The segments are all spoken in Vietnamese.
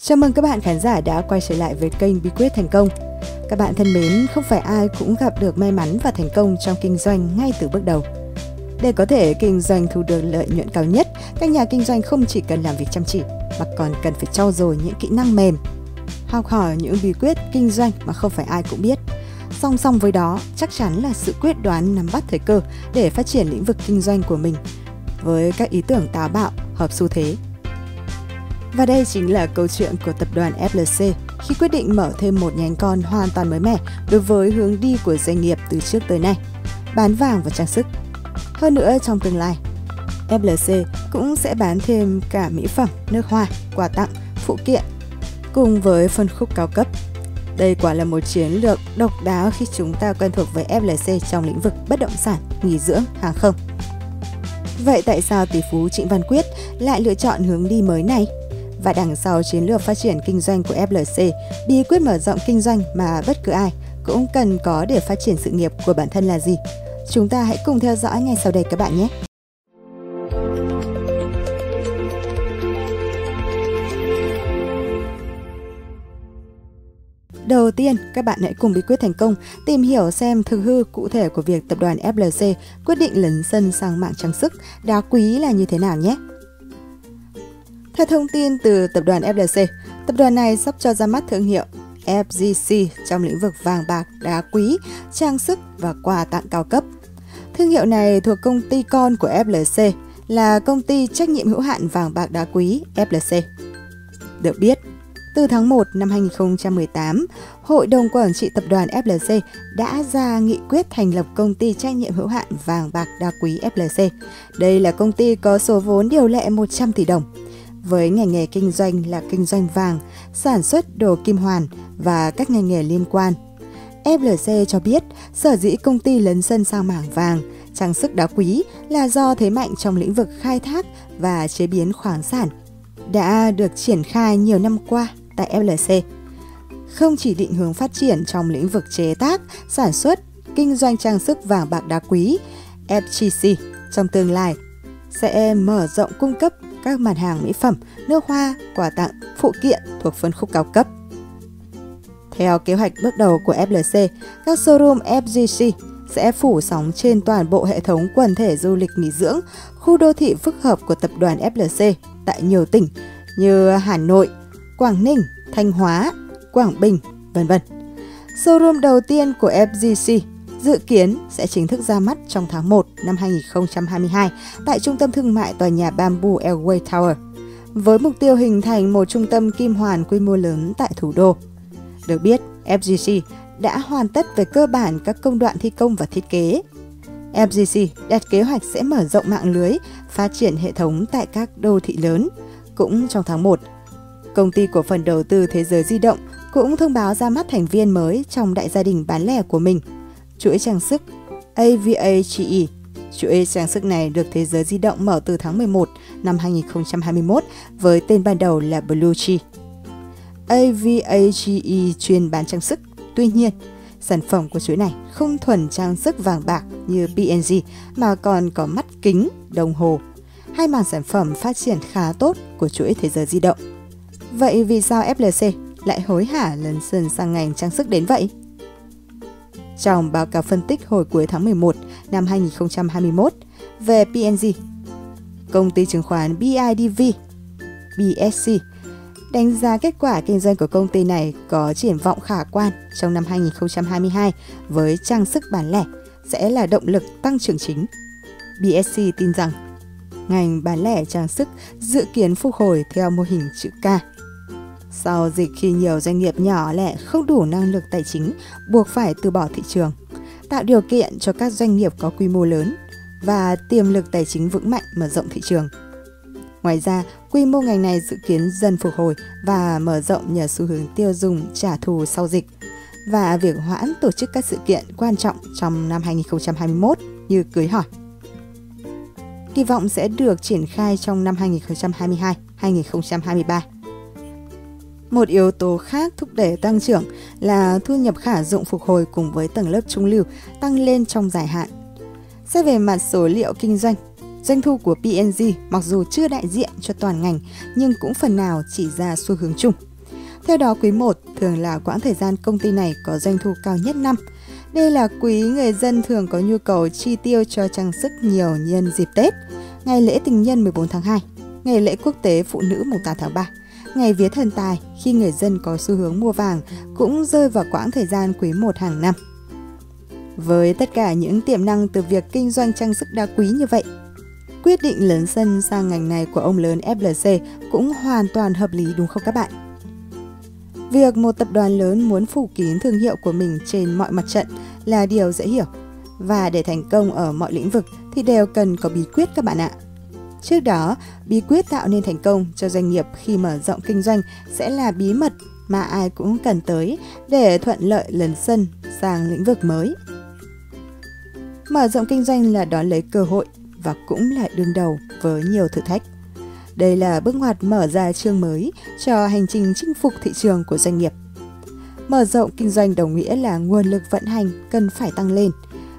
Chào mừng các bạn khán giả đã quay trở lại với kênh Bí Quyết Thành Công. Các bạn thân mến, không phải ai cũng gặp được may mắn và thành công trong kinh doanh ngay từ bước đầu. Để có thể kinh doanh thu được lợi nhuận cao nhất, các nhà kinh doanh không chỉ cần làm việc chăm chỉ mà còn cần phải trau dồi những kỹ năng mềm, học hỏi những bí quyết kinh doanh mà không phải ai cũng biết. Song song với đó, chắc chắn là sự quyết đoán nắm bắt thời cơ để phát triển lĩnh vực kinh doanh của mình với các ý tưởng táo bạo, hợp xu thế. Và đây chính là câu chuyện của tập đoàn FLC khi quyết định mở thêm một nhánh con hoàn toàn mới mẻ đối với hướng đi của doanh nghiệp từ trước tới nay, bán vàng và trang sức. Hơn nữa, trong tương lai, FLC cũng sẽ bán thêm cả mỹ phẩm, nước hoa, quà tặng, phụ kiện, cùng với phân khúc cao cấp. Đây quả là một chiến lược độc đáo khi chúng ta quen thuộc với FLC trong lĩnh vực bất động sản, nghỉ dưỡng, hàng không. Vậy tại sao tỷ phú Trịnh Văn Quyết lại lựa chọn hướng đi mới này? Và đằng sau chiến lược phát triển kinh doanh của FLC, bí quyết mở rộng kinh doanh mà bất cứ ai cũng cần có để phát triển sự nghiệp của bản thân là gì? Chúng ta hãy cùng theo dõi ngay sau đây các bạn nhé! Đầu tiên, các bạn hãy cùng Bí Quyết Thành Công tìm hiểu xem thực hư cụ thể của việc tập đoàn FLC quyết định lấn sân sang mảng trang sức, đá quý là như thế nào nhé! Theo thông tin từ tập đoàn FLC, tập đoàn này sắp cho ra mắt thương hiệu FGC trong lĩnh vực vàng bạc, đá quý, trang sức và quà tặng cao cấp. Thương hiệu này thuộc công ty con của FLC là công ty trách nhiệm hữu hạn vàng bạc đá quý FLC. Được biết, từ tháng 1 năm 2018, Hội đồng Quản trị Tập đoàn FLC đã ra nghị quyết thành lập công ty trách nhiệm hữu hạn vàng bạc đá quý FLC. Đây là công ty có số vốn điều lệ 100 tỷ đồng. Với ngành nghề kinh doanh là kinh doanh vàng, sản xuất đồ kim hoàn và các ngành nghề liên quan. FLC cho biết sở dĩ công ty lấn sân sang mảng vàng, trang sức đá quý là do thế mạnh trong lĩnh vực khai thác và chế biến khoáng sản đã được triển khai nhiều năm qua tại FLC. Không chỉ định hướng phát triển trong lĩnh vực chế tác, sản xuất, kinh doanh trang sức vàng bạc đá quý, FGC trong tương lai sẽ mở rộng cung cấp các mặt hàng mỹ phẩm, nước hoa, quà tặng, phụ kiện thuộc phân khúc cao cấp. Theo kế hoạch bước đầu của FLC, các showroom FGC sẽ phủ sóng trên toàn bộ hệ thống quần thể du lịch nghỉ dưỡng, khu đô thị phức hợp của tập đoàn FLC tại nhiều tỉnh như Hà Nội, Quảng Ninh, Thanh Hóa, Quảng Bình, vân vân. Showroom đầu tiên của FGC dự kiến sẽ chính thức ra mắt trong tháng 1 năm 2022 tại trung tâm thương mại tòa nhà Bamboo Elway Tower, với mục tiêu hình thành một trung tâm kim hoàn quy mô lớn tại thủ đô. Được biết, FGC đã hoàn tất về cơ bản các công đoạn thi công và thiết kế. FGC đặt kế hoạch sẽ mở rộng mạng lưới, phát triển hệ thống tại các đô thị lớn. Cũng trong tháng 1, công ty cổ phần đầu tư Thế Giới Di Động cũng thông báo ra mắt thành viên mới trong đại gia đình bán lẻ của mình. Chuỗi trang sức AVAGE. Chuỗi trang sức này được Thế Giới Di Động mở từ tháng 11 năm 2021 với tên ban đầu là Blue G. AVAGE chuyên bán trang sức. Tuy nhiên, sản phẩm của chuỗi này không thuần trang sức vàng bạc như PNJ mà còn có mắt kính, đồng hồ. Hai mảng sản phẩm phát triển khá tốt của chuỗi Thế Giới Di Động. Vậy vì sao FLC lại hối hả lấn sân sang ngành trang sức đến vậy? Trong báo cáo phân tích hồi cuối tháng 11 năm 2021 về PNJ, công ty chứng khoán BIDV, BSC đánh giá kết quả kinh doanh của công ty này có triển vọng khả quan trong năm 2022 với trang sức bán lẻ sẽ là động lực tăng trưởng chính. BSC tin rằng ngành bán lẻ trang sức dự kiến phục hồi theo mô hình chữ K. Sau dịch khi nhiều doanh nghiệp nhỏ lẻ không đủ năng lực tài chính buộc phải từ bỏ thị trường, tạo điều kiện cho các doanh nghiệp có quy mô lớn và tiềm lực tài chính vững mạnh mở rộng thị trường. Ngoài ra, quy mô ngành này dự kiến dần phục hồi và mở rộng nhờ xu hướng tiêu dùng trả thù sau dịch và việc hoãn tổ chức các sự kiện quan trọng trong năm 2021 như cưới hỏi. Kỳ vọng sẽ được triển khai trong năm 2022-2023. Một yếu tố khác thúc đẩy tăng trưởng là thu nhập khả dụng phục hồi cùng với tầng lớp trung lưu tăng lên trong dài hạn. Xét về mặt số liệu kinh doanh, Doanh thu của PNJ mặc dù chưa đại diện cho toàn ngành nhưng cũng phần nào chỉ ra xu hướng chung. Theo đó, quý 1 thường là quãng thời gian công ty này có doanh thu cao nhất năm. Đây là quý người dân thường có nhu cầu chi tiêu cho trang sức nhiều nhân dịp Tết, ngày lễ tình nhân 14 tháng 2, ngày lễ quốc tế phụ nữ mùng 8 tháng 3, ngày vía thần tài khi người dân có xu hướng mua vàng cũng rơi vào quãng thời gian quý 1 hàng năm. Với tất cả những tiềm năng từ việc kinh doanh trang sức đá quý như vậy, quyết định lấn sân sang ngành này của ông lớn FLC cũng hoàn toàn hợp lý, đúng không các bạn? Việc một tập đoàn lớn muốn phủ kín thương hiệu của mình trên mọi mặt trận là điều dễ hiểu. Và để thành công ở mọi lĩnh vực thì đều cần có bí quyết các bạn ạ. Trước đó, bí quyết tạo nên thành công cho doanh nghiệp khi mở rộng kinh doanh sẽ là bí mật mà ai cũng cần tới để thuận lợi lấn sân sang lĩnh vực mới. Mở rộng kinh doanh là đón lấy cơ hội và cũng là đương đầu với nhiều thử thách. Đây là bước ngoặt mở ra chương mới cho hành trình chinh phục thị trường của doanh nghiệp. Mở rộng kinh doanh đồng nghĩa là nguồn lực vận hành cần phải tăng lên.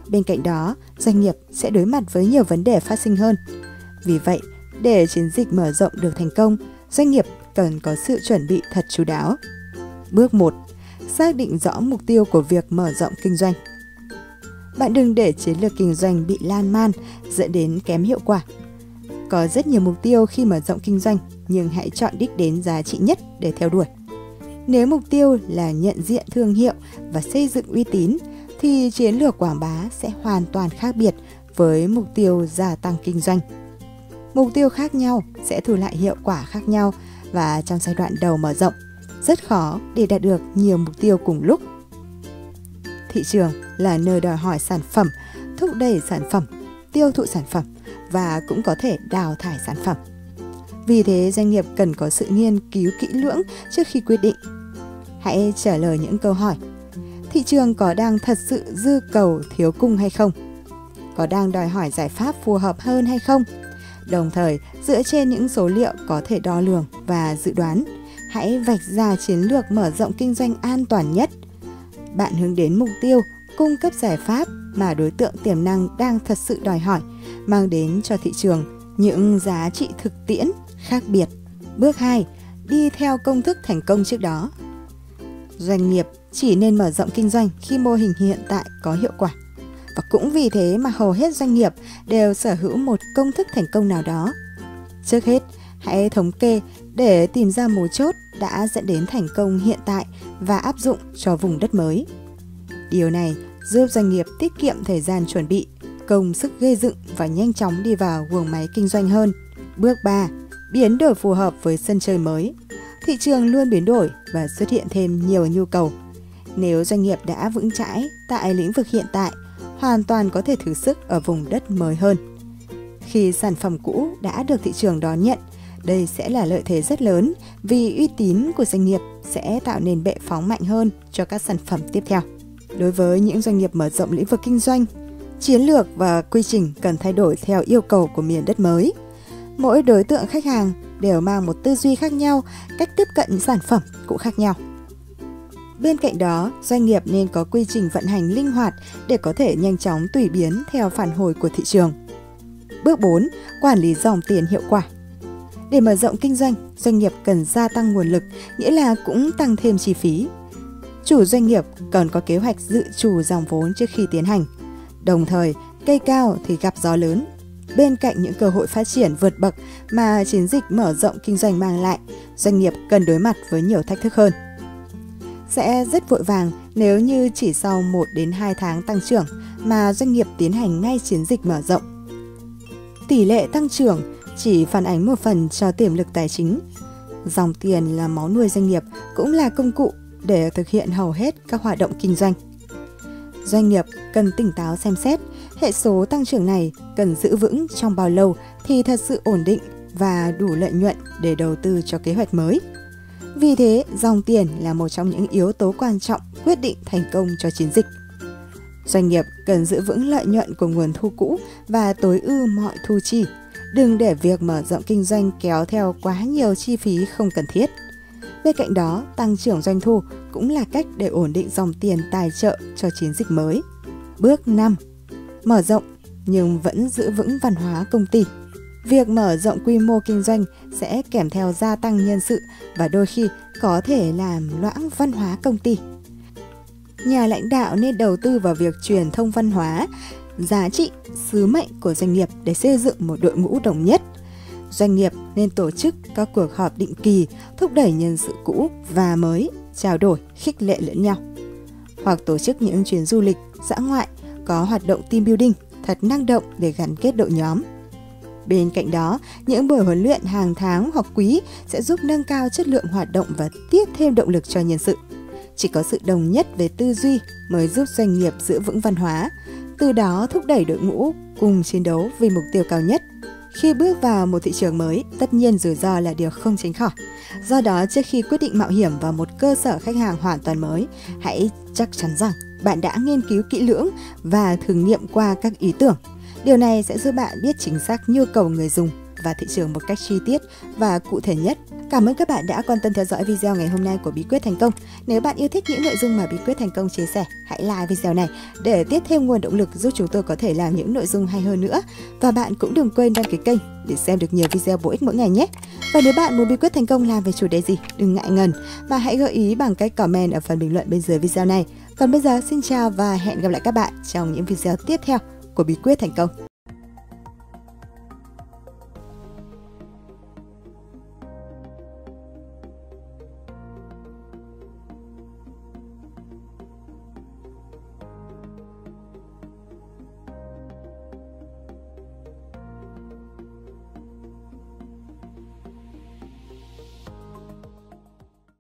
Bên cạnh đó, doanh nghiệp sẽ đối mặt với nhiều vấn đề phát sinh hơn. Vì vậy, để chiến dịch mở rộng được thành công, doanh nghiệp cần có sự chuẩn bị thật chú đáo. Bước 1. Xác định rõ mục tiêu của việc mở rộng kinh doanh. Bạn đừng để chiến lược kinh doanh bị lan man, dẫn đến kém hiệu quả. Có rất nhiều mục tiêu khi mở rộng kinh doanh, nhưng hãy chọn đích đến giá trị nhất để theo đuổi. Nếu mục tiêu là nhận diện thương hiệu và xây dựng uy tín, thì chiến lược quảng bá sẽ hoàn toàn khác biệt với mục tiêu gia tăng kinh doanh. Mục tiêu khác nhau sẽ thu lại hiệu quả khác nhau và trong giai đoạn đầu mở rộng, rất khó để đạt được nhiều mục tiêu cùng lúc. Thị trường là nơi đòi hỏi sản phẩm, thúc đẩy sản phẩm, tiêu thụ sản phẩm và cũng có thể đào thải sản phẩm. Vì thế, doanh nghiệp cần có sự nghiên cứu kỹ lưỡng trước khi quyết định. Hãy trả lời những câu hỏi. Thị trường có đang thật sự dư cầu thiếu cung hay không? Có đang đòi hỏi giải pháp phù hợp hơn hay không? Đồng thời, dựa trên những số liệu có thể đo lường và dự đoán, hãy vạch ra chiến lược mở rộng kinh doanh an toàn nhất. Bạn hướng đến mục tiêu cung cấp giải pháp mà đối tượng tiềm năng đang thật sự đòi hỏi, mang đến cho thị trường những giá trị thực tiễn khác biệt. Bước 2. Đi theo công thức thành công trước đó. Doanh nghiệp chỉ nên mở rộng kinh doanh khi mô hình hiện tại có hiệu quả. Và cũng vì thế mà hầu hết doanh nghiệp đều sở hữu một công thức thành công nào đó. Trước hết, hãy thống kê để tìm ra mấu chốt đã dẫn đến thành công hiện tại và áp dụng cho vùng đất mới. Điều này giúp doanh nghiệp tiết kiệm thời gian chuẩn bị, công sức gây dựng và nhanh chóng đi vào guồng máy kinh doanh hơn. Bước 3. Biến đổi phù hợp với sân chơi mới. Thị trường luôn biến đổi và xuất hiện thêm nhiều nhu cầu. Nếu doanh nghiệp đã vững chãi tại lĩnh vực hiện tại, hoàn toàn có thể thử sức ở vùng đất mới hơn. Khi sản phẩm cũ đã được thị trường đón nhận, đây sẽ là lợi thế rất lớn vì uy tín của doanh nghiệp sẽ tạo nên bệ phóng mạnh hơn cho các sản phẩm tiếp theo. Đối với những doanh nghiệp mở rộng lĩnh vực kinh doanh, chiến lược và quy trình cần thay đổi theo yêu cầu của miền đất mới. Mỗi đối tượng khách hàng đều mang một tư duy khác nhau, cách tiếp cận sản phẩm cũng khác nhau. Bên cạnh đó, doanh nghiệp nên có quy trình vận hành linh hoạt để có thể nhanh chóng tùy biến theo phản hồi của thị trường. Bước 4. Quản lý dòng tiền hiệu quả. Để mở rộng kinh doanh, doanh nghiệp cần gia tăng nguồn lực, nghĩa là cũng tăng thêm chi phí. Chủ doanh nghiệp cần có kế hoạch dự trù dòng vốn trước khi tiến hành. Đồng thời, cây cao thì gặp gió lớn. Bên cạnh những cơ hội phát triển vượt bậc mà chiến dịch mở rộng kinh doanh mang lại, doanh nghiệp cần đối mặt với nhiều thách thức hơn. Sẽ rất vội vàng nếu như chỉ sau 1 đến 2 tháng tăng trưởng mà doanh nghiệp tiến hành ngay chiến dịch mở rộng. Tỷ lệ tăng trưởng chỉ phản ánh một phần cho tiềm lực tài chính. Dòng tiền là máu nuôi doanh nghiệp, cũng là công cụ để thực hiện hầu hết các hoạt động kinh doanh. Doanh nghiệp cần tỉnh táo xem xét hệ số tăng trưởng này cần giữ vững trong bao lâu thì thật sự ổn định và đủ lợi nhuận để đầu tư cho kế hoạch mới. Vì thế, dòng tiền là một trong những yếu tố quan trọng quyết định thành công cho chiến dịch. Doanh nghiệp cần giữ vững lợi nhuận của nguồn thu cũ và tối ưu mọi thu chi. Đừng để việc mở rộng kinh doanh kéo theo quá nhiều chi phí không cần thiết. Bên cạnh đó, tăng trưởng doanh thu cũng là cách để ổn định dòng tiền tài trợ cho chiến dịch mới. Bước 5. Mở rộng nhưng vẫn giữ vững văn hóa công ty. Việc mở rộng quy mô kinh doanh sẽ kèm theo gia tăng nhân sự và đôi khi có thể làm loãng văn hóa công ty. Nhà lãnh đạo nên đầu tư vào việc truyền thông văn hóa, giá trị, sứ mệnh của doanh nghiệp để xây dựng một đội ngũ đồng nhất. Doanh nghiệp nên tổ chức các cuộc họp định kỳ, thúc đẩy nhân sự cũ và mới, trao đổi, khích lệ lẫn nhau. Hoặc tổ chức những chuyến du lịch, dã ngoại, có hoạt động team building thật năng động để gắn kết đội nhóm. Bên cạnh đó, những buổi huấn luyện hàng tháng hoặc quý sẽ giúp nâng cao chất lượng hoạt động và tiếp thêm động lực cho nhân sự. Chỉ có sự đồng nhất về tư duy mới giúp doanh nghiệp giữ vững văn hóa, từ đó thúc đẩy đội ngũ cùng chiến đấu vì mục tiêu cao nhất. Khi bước vào một thị trường mới, tất nhiên rủi ro là điều không tránh khỏi. Do đó, trước khi quyết định mạo hiểm vào một cơ sở khách hàng hoàn toàn mới, hãy chắc chắn rằng bạn đã nghiên cứu kỹ lưỡng và thử nghiệm qua các ý tưởng. Điều này sẽ giúp bạn biết chính xác nhu cầu người dùng và thị trường một cách chi tiết và cụ thể nhất. Cảm ơn các bạn đã quan tâm theo dõi video ngày hôm nay của Bí Quyết Thành Công. Nếu bạn yêu thích những nội dung mà Bí Quyết Thành Công chia sẻ, hãy like video này để tiếp thêm nguồn động lực giúp chúng tôi có thể làm những nội dung hay hơn nữa. Và bạn cũng đừng quên đăng ký kênh để xem được nhiều video bổ ích mỗi ngày nhé. Và nếu bạn muốn Bí Quyết Thành Công làm về chủ đề gì, đừng ngại ngần mà hãy gợi ý bằng cách comment ở phần bình luận bên dưới video này. Còn bây giờ, xin chào và hẹn gặp lại các bạn trong những video tiếp theo của Bí Quyết Thành Công.